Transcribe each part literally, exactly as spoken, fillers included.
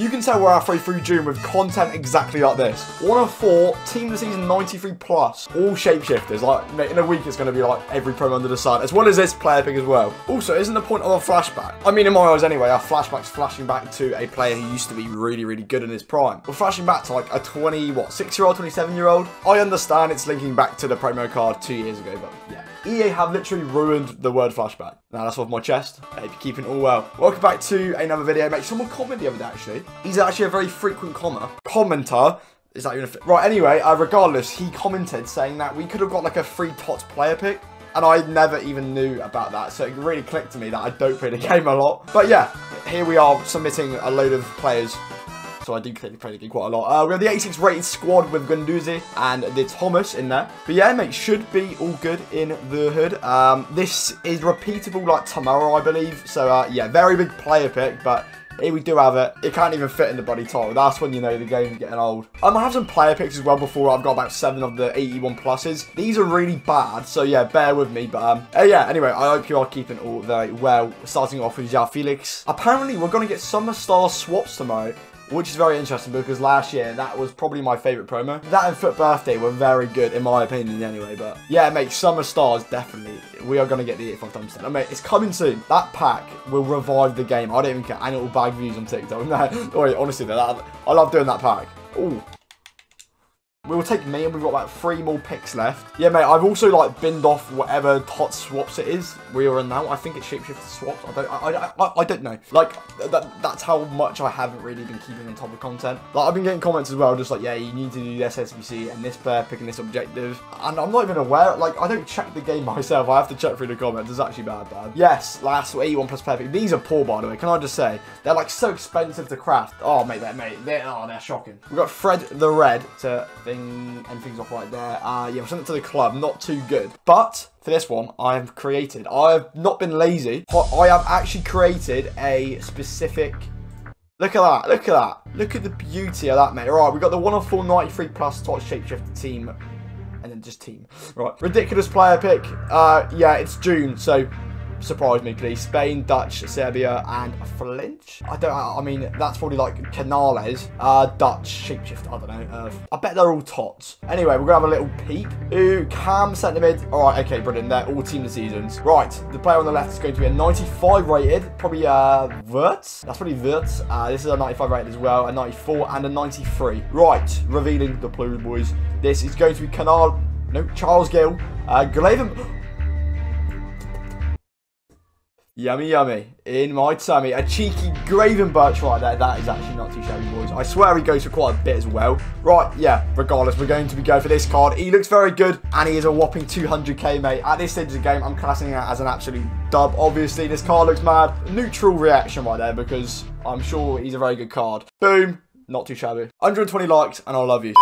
You can tell we're halfway through June with content exactly like this. One of four, team of the season ninety-three plus, all shapeshifters. Like, mate, in a week it's going to be like every promo under the sun, as well as this player pick as well. Also, isn't the point of a flashback? I mean, in my eyes anyway, our flashback's flashing back to a player who used to be really, really good in his prime. We're flashing back to like a twenty, what, six-year-old, twenty-seven-year-old? I understand it's linking back to the promo card two years ago, but yeah. E A have literally ruined the word flashback. Now that's off my chest. I hope you're keeping all well. Welcome back to another video, mate. Someone commented the other day, actually. He's actually a very frequent comma. Commenter. Is that even a... Right, anyway, uh, regardless, he commented saying that we could have got like a free T O T S player pick. And I never even knew about that. So it really clicked to me that I don't play the game a lot. But yeah, here we are submitting a load of players. So I do clearly play the game quite a lot. Uh, we have the eighty-six rated squad with Guendouzi and the Thomas in there. But yeah, mate, should be all good in the hood. Um, this is repeatable like tomorrow, I believe. So uh, yeah, very big player pick, but here we do have it. It can't even fit in the bloody title. That's when you know the game's getting old. Um, I have some player picks as well before. I've got about seven of the eighty-one pluses. These are really bad, so yeah, bear with me. But um, uh, yeah, anyway, I hope you are keeping all very well. Starting off with Ja Felix. Apparently, we're going to get Summer Stars swaps tomorrow, which is very interesting because last year, that was probably my favourite promo. That and Foot Birthday were very good, in my opinion, anyway. But yeah, mate, Summer Stars, definitely. We are going to get the eighty-five times ten. Oh, mate, it's coming soon. That pack will revive the game. I don't even care. And it will bag views on TikTok. No, wait, honestly, though, that, I love doing that pack. Ooh. We'll take me, and we've got about three more picks left. Yeah, mate, I've also, like, binned off whatever T O T swaps it is. We are in now. I think it's Shapeshifter swaps. I don't I, I, I, I don't know. Like, that, that's how much I haven't really been keeping on top of content. Like, I've been getting comments as well, just like, yeah, you need to do the S S B C and this player picking this objective. And I'm not even aware. Like, I don't check the game myself. I have to check through the comments. It's actually bad, bad. Yes, last eighty-one plus player pick. These are poor, by the way. Can I just say? They're, like, so expensive to craft. Oh, mate, they're, mate. They're, oh, they're shocking. We've got Fred the Red to... Thing and things off right there. Uh, yeah, we sent it to the club. Not too good. But for this one, I have created. I have not been lazy. I have actually created a specific... Look at that. Look at that. Look at the beauty of that, mate. All right, we got the one of four ninety-three plus T O T S shapeshifter team. And then just team. Right. Ridiculous player pick. Uh, yeah, it's June, so... Surprise me, please. Spain, Dutch, Serbia, and Flinch. I don't. I mean, that's probably like Canales, uh, Dutch, shapeshift. I don't know. Uh, I bet they're all tots. Anyway, we're gonna have a little peep. Ooh, Cam centre mid. All right, okay, brilliant. They're all team of seasons. Right, the player on the left is going to be a ninety-five rated, probably uh, Wirtz. That's probably Wirtz. Uh, this is a ninety-five rated as well, a ninety-four and a ninety-three. Right, revealing the plumes, boys. This is going to be Canal. No, Charles Gill, uh, Glaven. Yummy, yummy. In my tummy. A cheeky Gravenberch right there. That is actually not too shabby, boys. I swear he goes for quite a bit as well. Right, yeah. Regardless, we're going to be going for this card. He looks very good, and he is a whopping two hundred K, mate. At this stage of the game, I'm classing it as an absolute dub, obviously. This card looks mad. Neutral reaction right there, because I'm sure he's a very good card. Boom. Not too shabby. one hundred twenty likes, and I love you.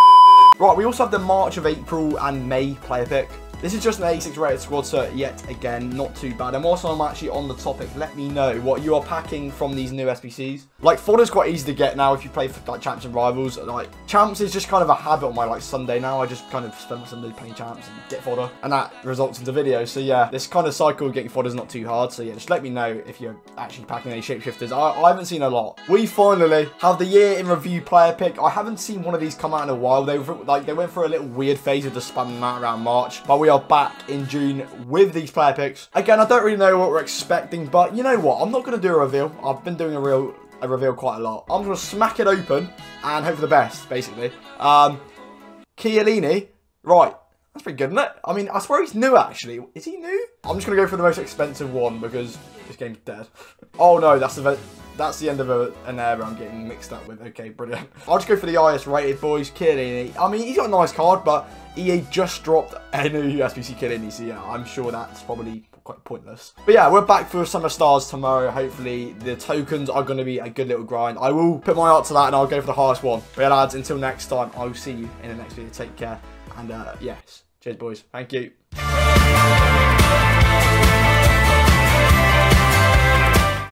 Right, we also have the March of April and May player pick. This is just an eighty-six rated squad, so yet again, not too bad. And whilst I'm actually on the topic, let me know what you are packing from these new S B Cs. Like, fodder's quite easy to get now if you play for, like, Champs and Rivals. Like, Champs is just kind of a habit on my, like, Sunday now. I just kind of spend my Sunday playing Champs and get fodder. And that results into videos. So, yeah, this kind of cycle of getting fodder is not too hard. So, yeah, just let me know if you're actually packing any shapeshifters. I, I haven't seen a lot. We finally have the year in review player pick. I haven't seen one of these come out in a while. They, like, they went for a little weird phase of just spamming them out around March. But we We are back in June with these player picks. Again, I don't really know what we're expecting, but you know what? I'm not going to do a reveal. I've been doing a real a reveal quite a lot. I'm going to smack it open and hope for the best, basically. Um, Chiellini. Right. That's pretty good, isn't it? I mean, I swear he's new, actually. Is he new? I'm just going to go for the most expensive one because this game's dead. Oh, no. That's the... That's the end of a, an era I'm getting mixed up with. Okay, brilliant. I'll just go for the highest rated, boys. Chiellini. I mean, he's got a nice card, but E A just dropped a new U S B C Chiellini, so yeah, I'm sure that's probably quite pointless. But yeah, we're back for Summer Stars tomorrow. Hopefully, the tokens are going to be a good little grind. I will put my heart to that, and I'll go for the highest one. But yeah, lads, until next time, I will see you in the next video. Take care, and uh, yes, cheers, boys. Thank you.